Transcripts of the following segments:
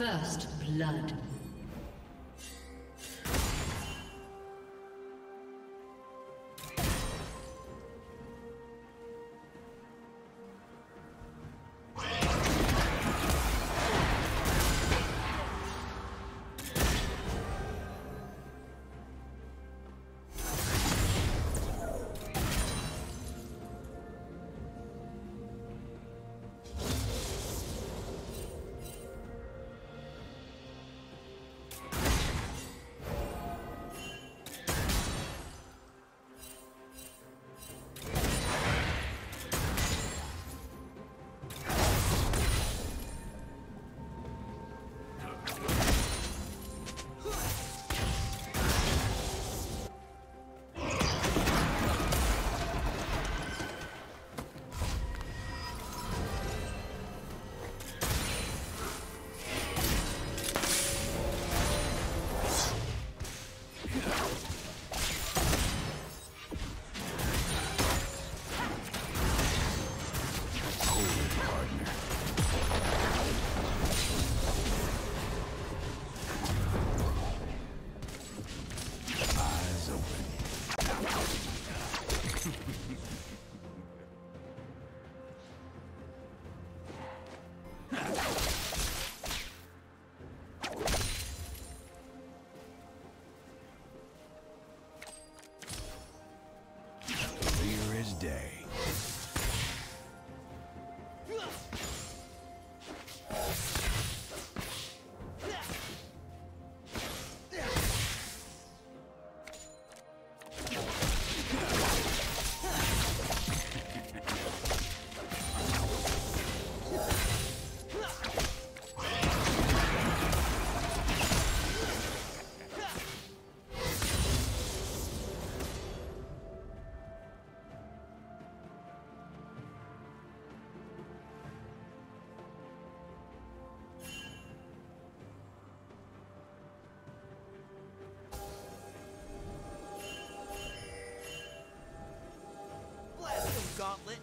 First blood. Gauntlet.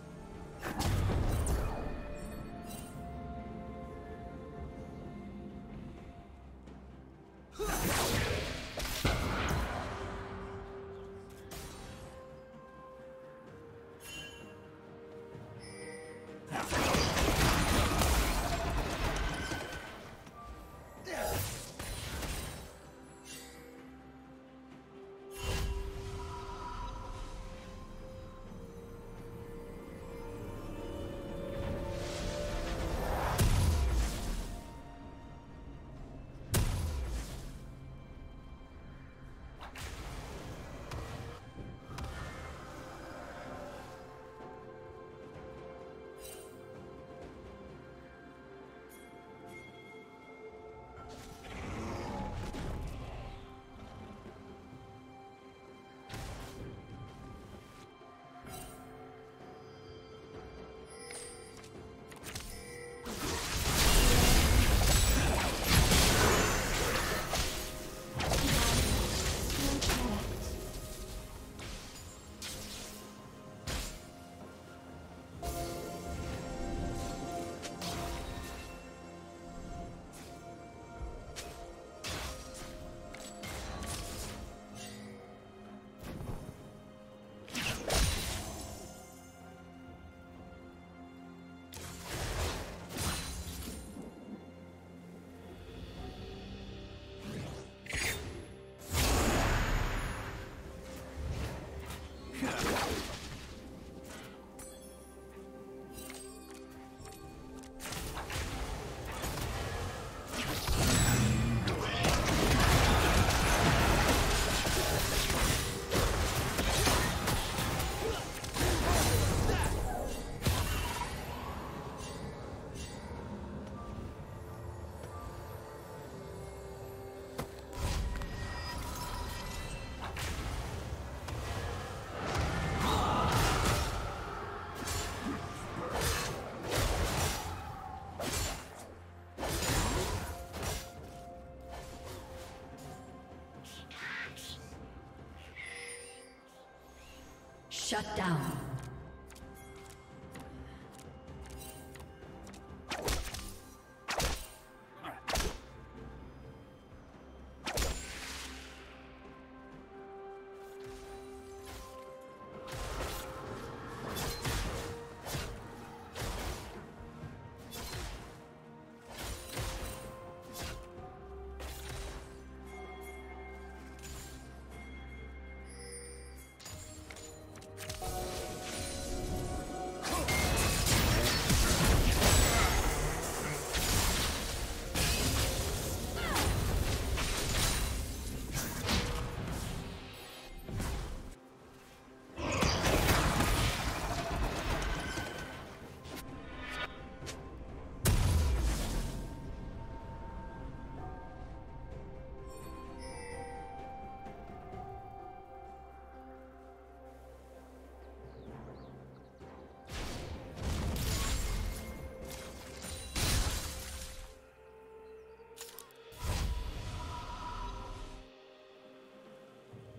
Shut down.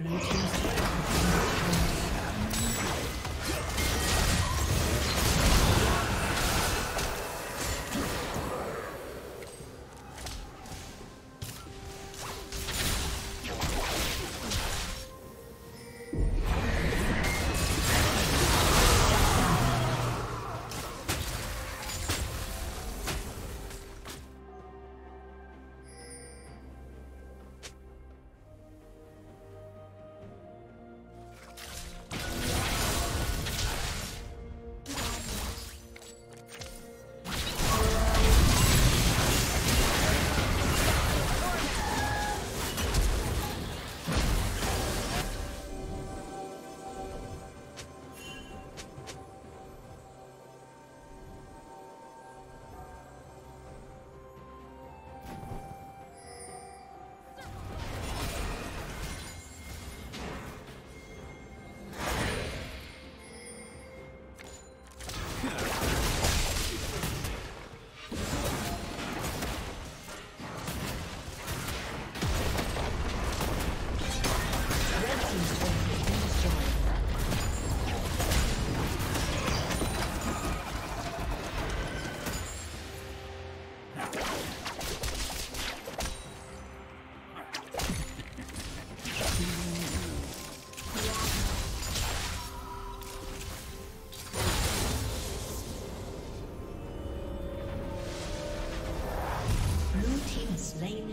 Blue team's turret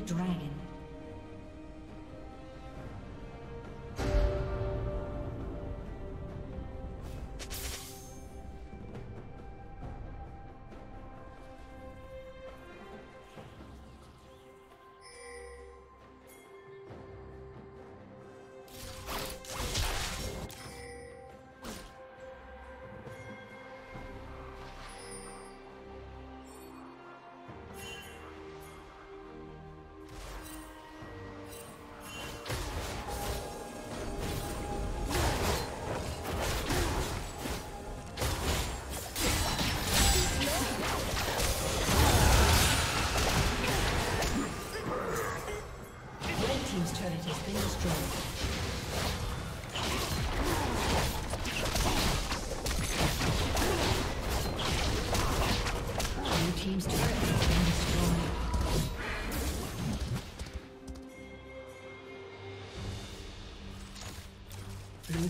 dragon. Blue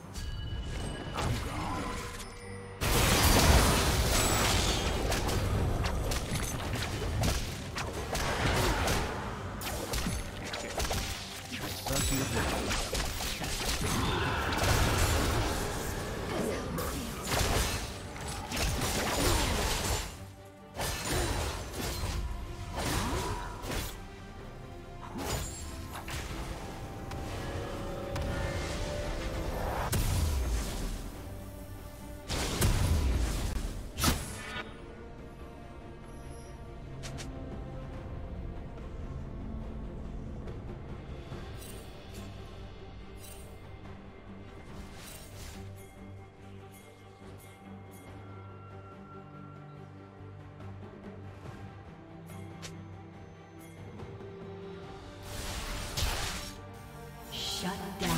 I'm gone. Shut down.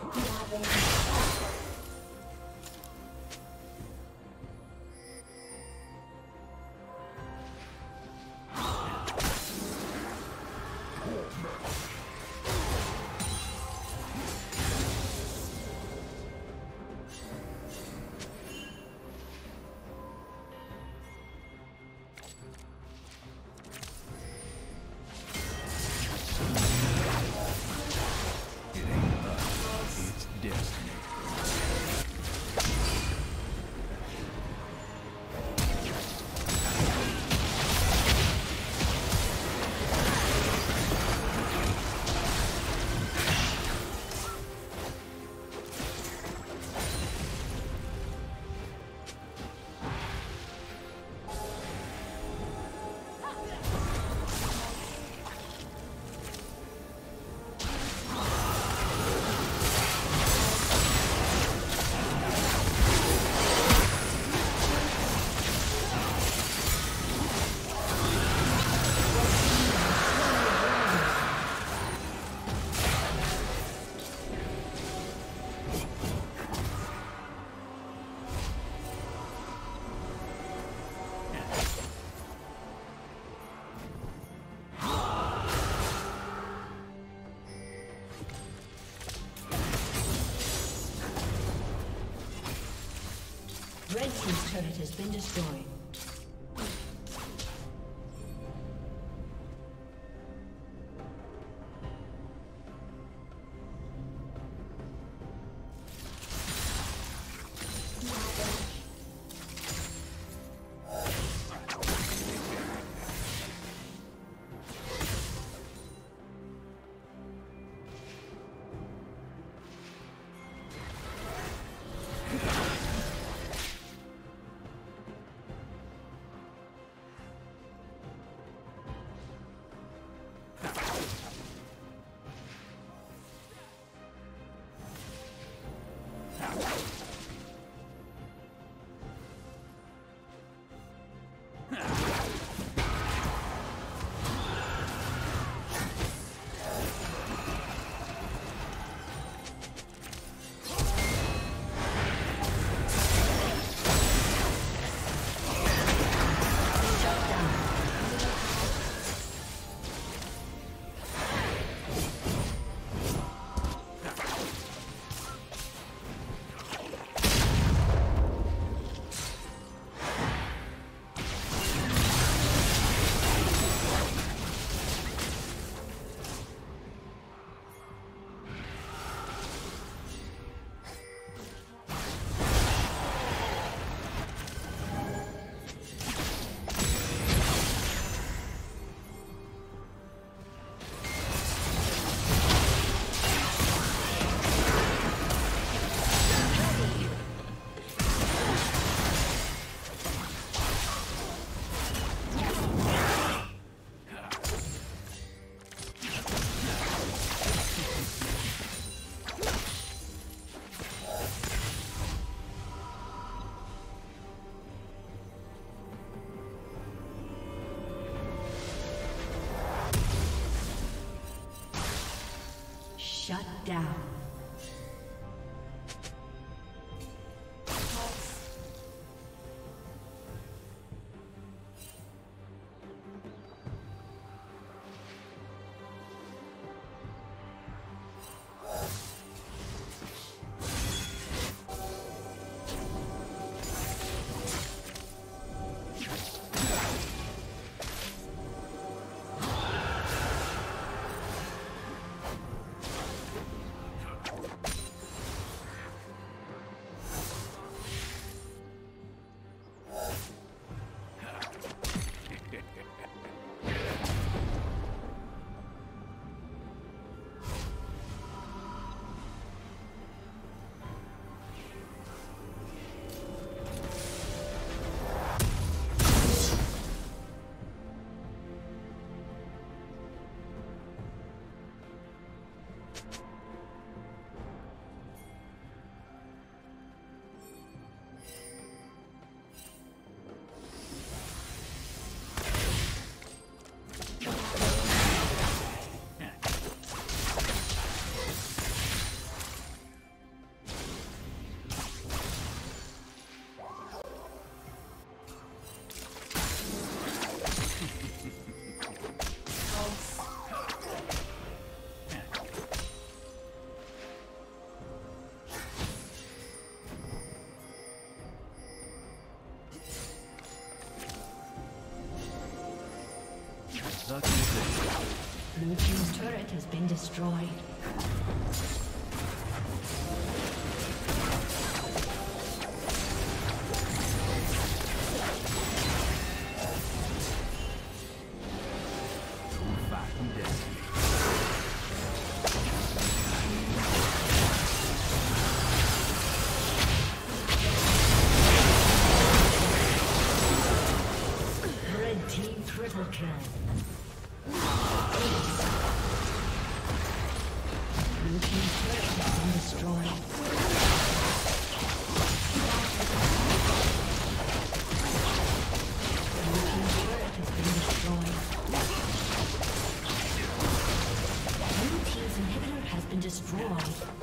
Thank you. has been destroyed. Shut down. Blue team's turret has been destroyed. Red team triple kill. Destroyed.